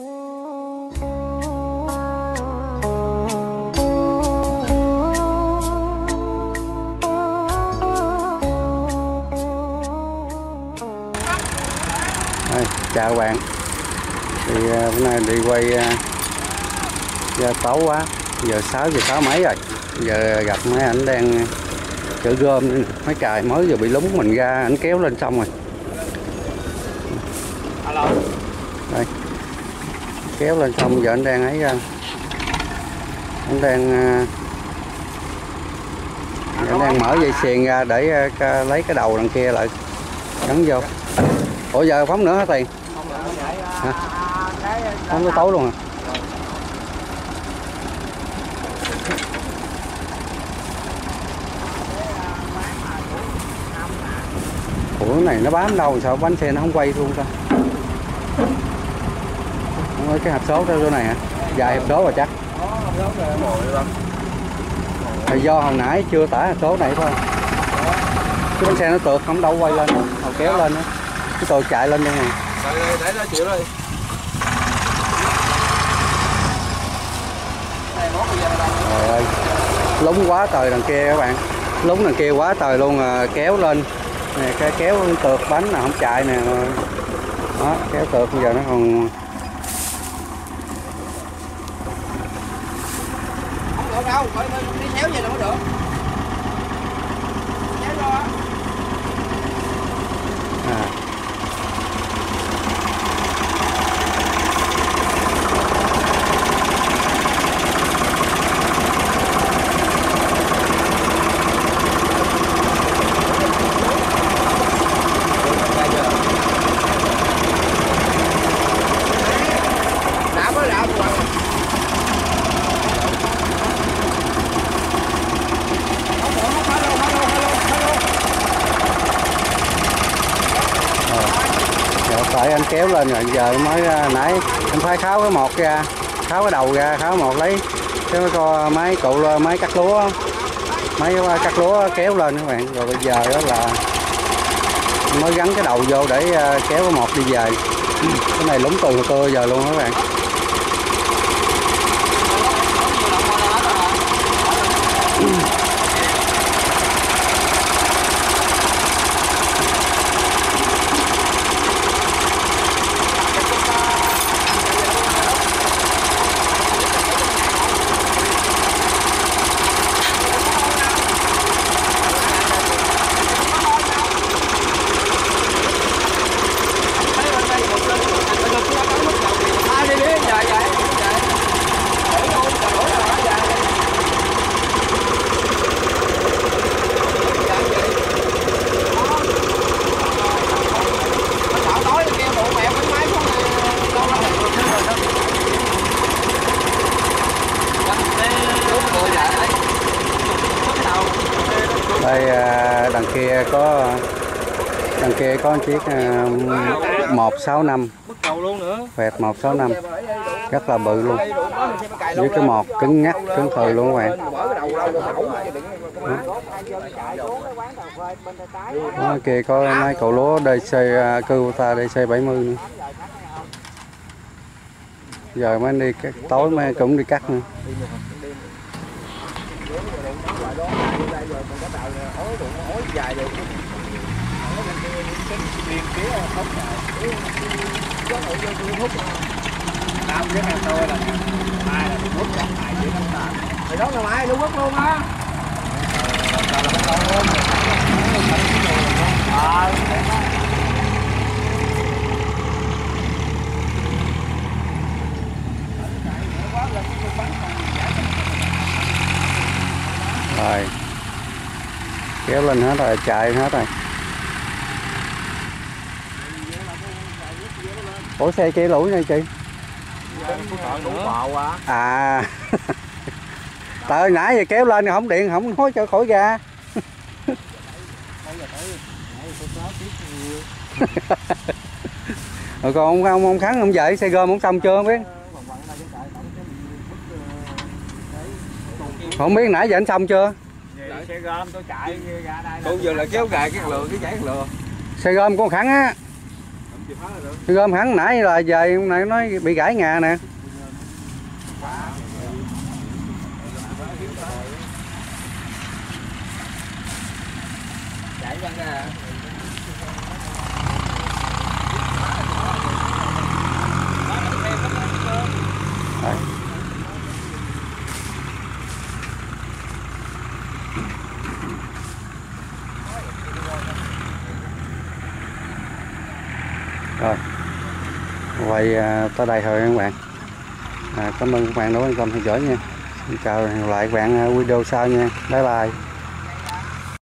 Chào các bạn, thì bữa nay đi quay giờ tối quá, giờ 6 giờ 6 mấy rồi, giờ gặp mấy ảnh đang chở gom mấy cài mới giờ bị lúng mình ra, ảnh kéo lên xong rồi. Hello. Đây, kéo lên xong giờ ảnh đang ấy ra, ảnh đang mở dây xiềng ra để lấy cái đầu đằng kia lại gắn vô. Ủa giờ phóng nữa hả Tiền? Hả? Phóng tới tối luôn à? Ủa này nó bám đâu sao bánh xe nó không quay luôn sao? Không, cái hộp số ra chỗ này hả? Dài hộp số rồi chắc. Thì do hồi nãy chưa tải hộp số này thôi. Cái bánh xe nó tượt không đâu quay lên, hồi kéo lên nữa. Cái tàu chạy lên đây nè. Để nó chịu rồi. Trời ơi, lúng quá trời đằng kia các bạn. Lúng đằng kia quá trời luôn à, kéo lên. Nè, cái kéo tượt bánh là không chạy nè. Đó, kéo tượt bây giờ nó còn không được đâu, phải đi kéo về là mới được. Kéo đó. À. Anh kéo lên rồi giờ mới nãy anh phải kháo cái một ra, kháo cái đầu ra, kháo một lấy cái máy cụ máy cắt lúa, máy cắt lúa kéo lên các bạn. Rồi bây giờ đó là mới gắn cái đầu vô để kéo cái một đi về. Cái này lúng tù tơ giờ luôn các bạn. Có một chiếc 165 vẹt 165 rất là bự luôn, với cái mọt cứng ngắt cứng thời luôn các bạn. Đó, kia có mấy cậu lúa DC Kubota DC 70 nữa. Giờ mới đi cắt, tối mới cũng đi cắt nữa. Rồi kéo lên hết rồi, chạy hết rồi. Ủa xe kia lũi này chị? À từ nãy giờ kéo lên không điện không nói cho khỏi ra. Rồi còn ông Khánh không vậy, xe gom không xong chưa không biết. Không biết nãy giờ anh xong chưa? Xe gom tôi chạy ra đây. Tôi vừa là kéo gài cái lừa, cái giải lừa. Xe gom của Khánh á. Gom hắn nãy là về này nó bị gãy ngà nè. Rồi quay tới đây thôi các bạn. Cảm ơn các bạn đã quan tâm theo dõi nha. Xin chào hẹn gặp lại các bạn video sau nha. Bye bye.